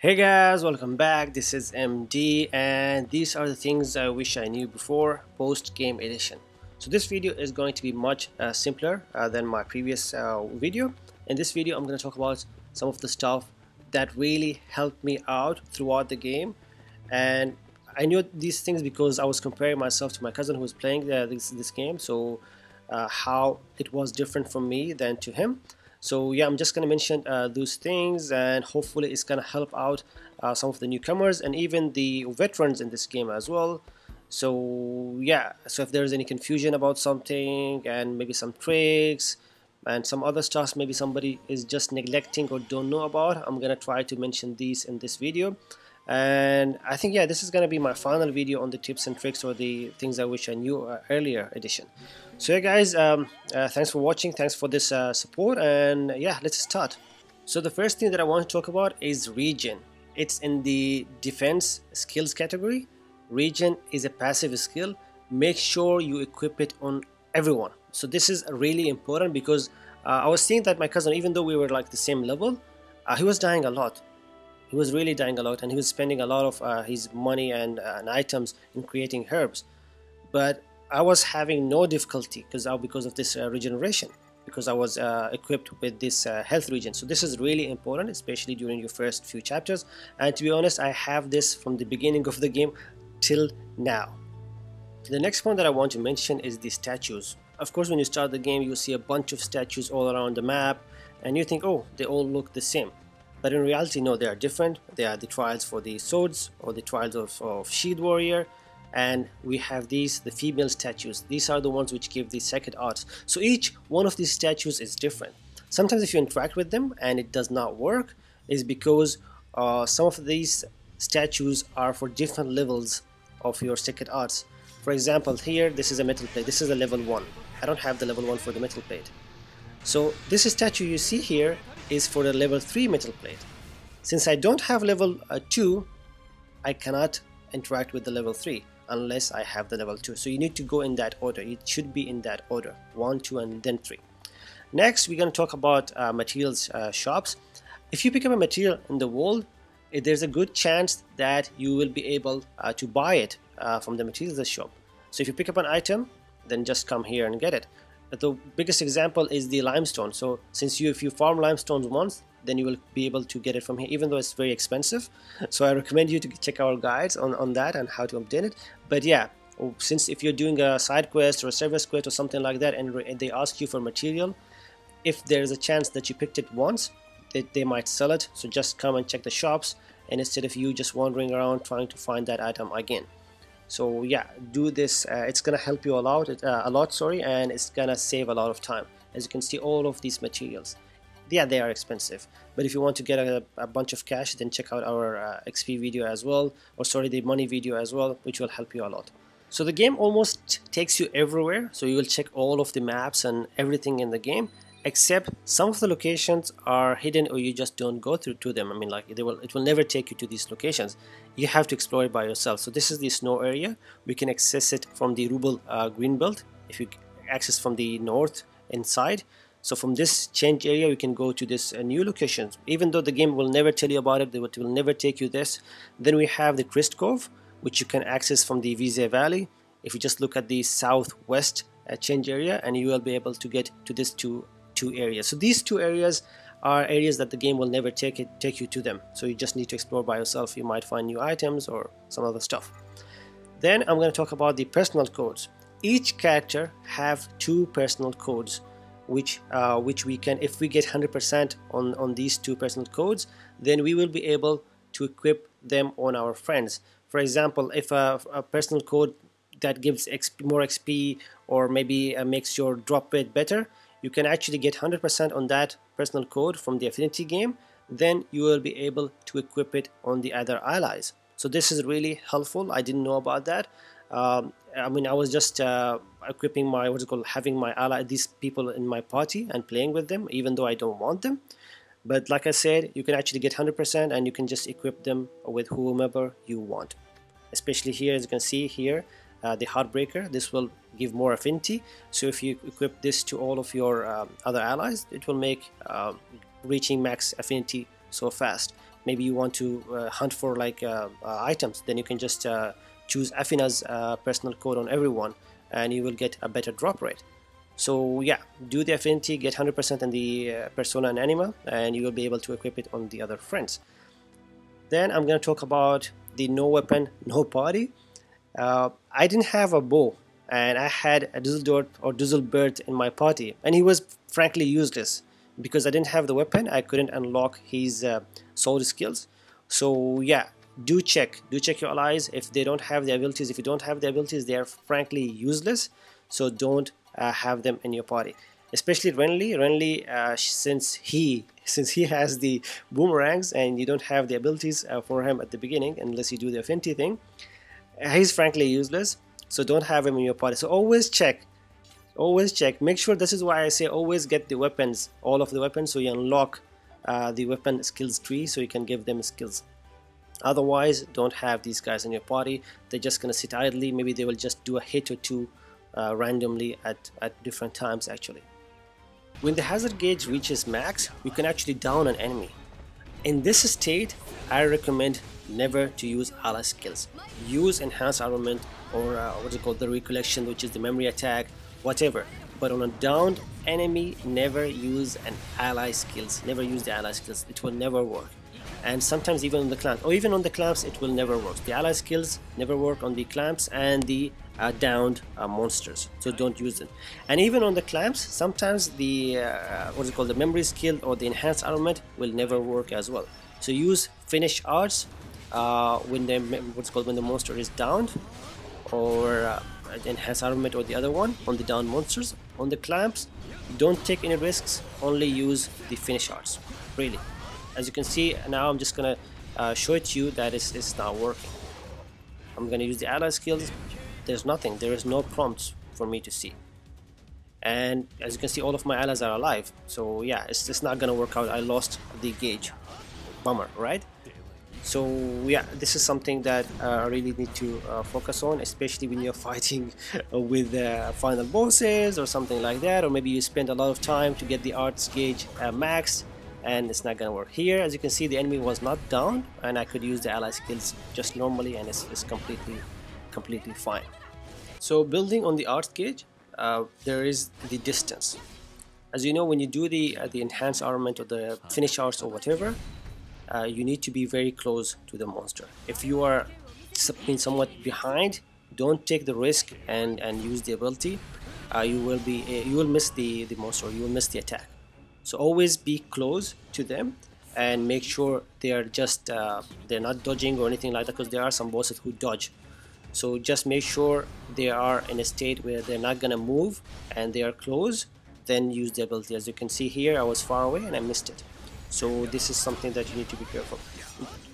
Hey guys, welcome back. This is MD and these are the things I wish I knew before post game edition. So this video is going to be much simpler than my previous video. In this video I'm going to talk about some of the stuff that really helped me out throughout the game, and I knew these things because I was comparing myself to my cousin who was playing this game, so how it was different from me than to him. So yeah, I'm just going to mention those things, and hopefully it's going to help out some of the newcomers and even the veterans in this game as well. So yeah, so if there's any confusion about something and maybe some tricks and some other stuff maybe somebody is just neglecting or don't know about, I'm going to try to mention these in this video. And I think, yeah, this is going to be my final video on the tips and tricks or the things I wish I knew earlier edition. So yeah guys, thanks for watching, thanks for this support, and yeah, let's start. So the first thing that I want to talk about is Regen. It's in the defense skills category. Regen is a passive skill. Make sure you equip it on everyone. So this is really important because I was seeing that my cousin, even though we were like the same level, he was dying a lot. He was really dying a lot, and he was spending a lot of his money and items in creating herbs. But I was having no difficulty because of this regeneration, because I was equipped with this health regen. So this is really important, especially during your first few chapters. And to be honest, I have this from the beginning of the game till now. The next one that I want to mention is the statues. Of course, when you start the game, you see a bunch of statues all around the map, and you think, oh, they all look the same. But in reality, no, they are different. They are the trials for the swords or the trials of shield warrior, and we have these, the female statues. These are the ones which give the second arts. So each one of these statues is different. Sometimes if you interact with them and it does not work, is because some of these statues are for different levels of your second arts. For example, here, this is a metal plate. This is a level 1. I don't have the level 1 for the metal plate. So this statue you see here is for the level 3 metal plate. Since I don't have level 2, I cannot interact with the level 3 unless I have the level 2. So you need to go in that order. It should be in that order, 1, 2 and then 3. Next we're going to talk about materials shops. If you pick up a material in the world, there's a good chance that you will be able to buy it from the materials shop. So if you pick up an item, then just come here and get it. The biggest example is the limestone. So since if you farm limestones once, then you will be able to get it from here, even though it's very expensive. So I recommend you to check our guides on that and how to obtain it. But yeah, since if you're doing a side quest or a service quest or something like that, and they ask you for material, if there's a chance that you picked it once, that they might sell it. So just come and check the shops, and instead of you just wandering around trying to find that item again. So yeah, do this. It's gonna help you a lot, and it's gonna save a lot of time. As you can see, all of these materials, yeah, they are expensive, but if you want to get a bunch of cash, then check out our XP video as well, or sorry, the money video as well, which will help you a lot. So the game almost takes you everywhere, so you will check all of the maps and everything in the game, except some of the locations are hidden or you just don't go through to them. I mean, like, it will never take you to these locations. You have to explore it by yourself. So this is the snow area. We can access it from the Rubel green belt if you access from the north inside. So from this change area we can go to this new locations, even though the game will never tell you about it. They will never take you this. Then we have the Crest Cove, which you can access from the Vize Valley. If you just look at the southwest change area, and you will be able to get to this two areas. So these two areas are areas that the game will never take you to them. So you just need to explore by yourself. You might find new items or some other stuff. Then I'm going to talk about the personal codes. Each character have 2 personal codes, which we can, if we get 100% on these 2 personal codes, then we will be able to equip them on our friends. For example, if a personal code that gives more XP or maybe makes your drop rate better, you can actually get 100% on that personal code from the affinity game, then you will be able to equip it on the other allies. So this is really helpful. I didn't know about that. I mean, I was just equipping my, having my ally, these people in my party and playing with them, even though I don't want them. But like I said, you can actually get 100% and you can just equip them with whomever you want. Especially here, as you can see here, the Heartbreaker, this will give more affinity. So if you equip this to all of your other allies, it will make reaching max affinity so fast. Maybe you want to hunt for like items, then you can just choose Athena's personal code on everyone and you will get a better drop rate. So yeah, do the affinity, get 100% in the persona and anima, and you will be able to equip it on the other friends. Then I'm going to talk about the no weapon, no party. I didn't have a bow and I had a Dusseldorp or Dusselbert in my party, and he was frankly useless because I didn't have the weapon. I couldn't unlock his sword skills. So yeah, do check your allies. If they don't have the abilities, if you don't have the abilities, they are frankly useless. So don't have them in your party, especially Renly. Renly, since he has the boomerangs and you don't have the abilities for him at the beginning unless you do the affinity thing, he's frankly useless. So don't have him in your party. So always check, make sure. This is why I say always get the weapons, all of the weapons, so you unlock the weapon skills tree so you can give them skills. Otherwise don't have these guys in your party. They're just gonna sit idly. Maybe they will just do a hit or two randomly at different times. Actually, when the hazard gauge reaches max, you can actually down an enemy. In this state, I recommend never to use ally skills. Use enhanced armament or what is called the recollection, which is the memory attack, whatever. But on a downed enemy, never use an ally skills. Never use the ally skills. It will never work. And sometimes even on the clamps, or even on the clamps, it will never work. The ally skills never work on the clamps and the downed monsters. So don't use them. And even on the clamps, sometimes the the memory skill or the enhanced armament will never work as well. So use finish arts when the monster is downed, or enhanced armament or the other one on the downed monsters. On the clamps, don't take any risks. Only use the finish arts. Really. As you can see now, I'm just gonna show it to you that it's not working. I'm gonna use the ally skills. There's nothing. There is no prompts for me to see. And as you can see, all of my allies are alive. So yeah, it's not gonna work out. I lost the gauge. Bummer, right? So yeah, this is something that I really need to focus on, especially when you're fighting with final bosses or something like that, or maybe you spend a lot of time to get the arts gauge maxed. And it's not gonna work. Here, as you can see, the enemy was not down and I could use the ally skills just normally, and it's completely fine. So building on the art gauge, there is the distance. As you know, when you do the enhanced armament or the finish arts or whatever, you need to be very close to the monster. If you are somewhat behind, don't take the risk and use the ability. You will miss the monster, you will miss the attack. So always be close to them and make sure they are just they're not dodging or anything like that, because there are some bosses who dodge. So just make sure they are in a state where they're not gonna move and they are close, then use the ability. As you can see here, I was far away and I missed it. So this is something that you need to be careful.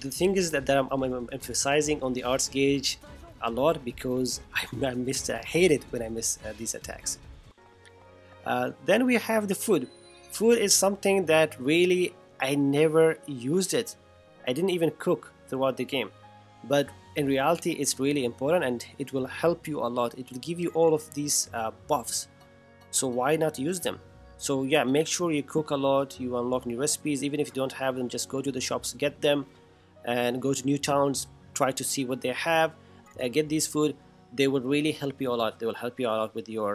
The thing is that I'm emphasizing on the arts gauge a lot because I hate it when I miss these attacks. Then we have the food. Food is something that really I never used it. I didn't even cook throughout the game, but in reality it's really important and it will help you a lot. It will give you all of these buffs, so why not use them? So yeah, make sure you cook a lot, you unlock new recipes. Even if you don't have them, just go to the shops, get them, and go to new towns, try to see what they have, get these food. They will really help you a lot. They will help you a lot with your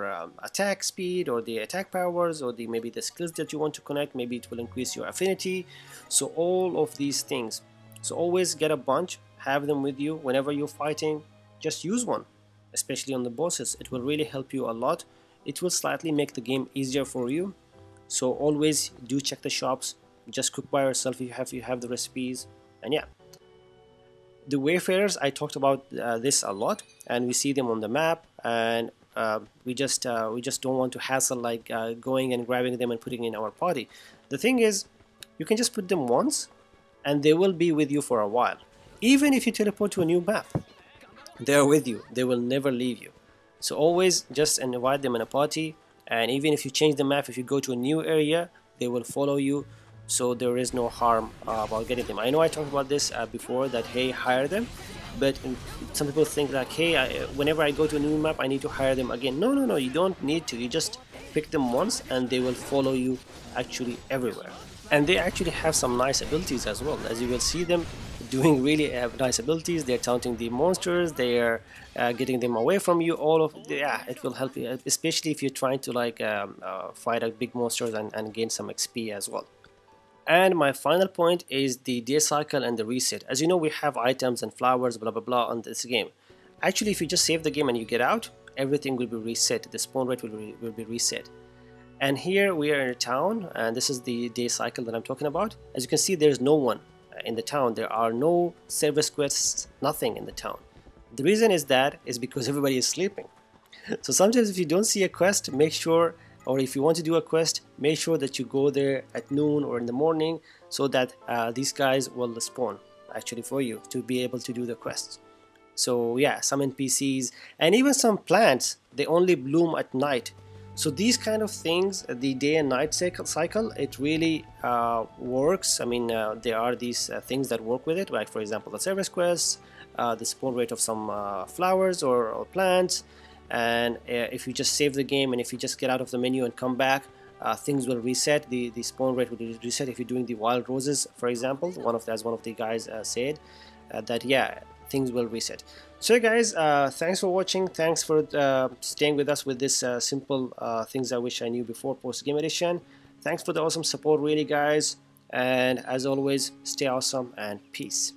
attack speed or the attack powers, or maybe the skills that you want to connect. Maybe it will increase your affinity. So all of these things. So always get a bunch, have them with you whenever you're fighting. Just use one, especially on the bosses. It will really help you a lot. It will slightly make the game easier for you. So always do check the shops. Just cook by yourself if you have the recipes. And yeah. The wayfarers, I talked about this a lot, and we see them on the map, and we just don't want to hassle like going and grabbing them and putting in our party. The thing is, you can just put them once and they will be with you for a while. Even if you teleport to a new map, they are with you. They will never leave you. So always just invite them in a party, and even if you change the map, if you go to a new area, they will follow you. So there is no harm about getting them. I know I talked about this before, that hey, hire them, but some people think like, hey, whenever I go to a new map I need to hire them again. No, you don't need to. You just pick them once and they will follow you actually everywhere. And they actually have some nice abilities as well, as you will see them doing really nice abilities. They're taunting the monsters, they are getting them away from you. All of it will help you, especially if you're trying to like fight a big monsters and gain some XP as well. And my final point is the day cycle and the reset. As you know, we have items and flowers, blah blah blah, on this game. Actually, if you just save the game and you get out, everything will be reset. The spawn rate will be reset. And here we are in a town, and this is the day cycle that I'm talking about. As you can see, there's no one in the town. There are no service quests, nothing in the town. The reason is because everybody is sleeping. So sometimes if you don't see a quest, make sure, or if you want to do a quest, make sure that you go there at noon or in the morning, so that these guys will spawn actually for you to be able to do the quests. So yeah, some NPCs and even some plants, they only bloom at night. So these kind of things, the day and night cycle, it really works. I mean, there are these things that work with it, like for example the service quests, the spawn rate of some flowers or plants, and if you just save the game and if you just get out of the menu and come back, things will reset. The spawn rate will reset if you're doing the wild roses, for example. As one of the guys said, that yeah, things will reset. So guys, thanks for watching, thanks for staying with us with this simple things I wish I knew before post game edition. Thanks for the awesome support really guys, and as always, stay awesome and peace.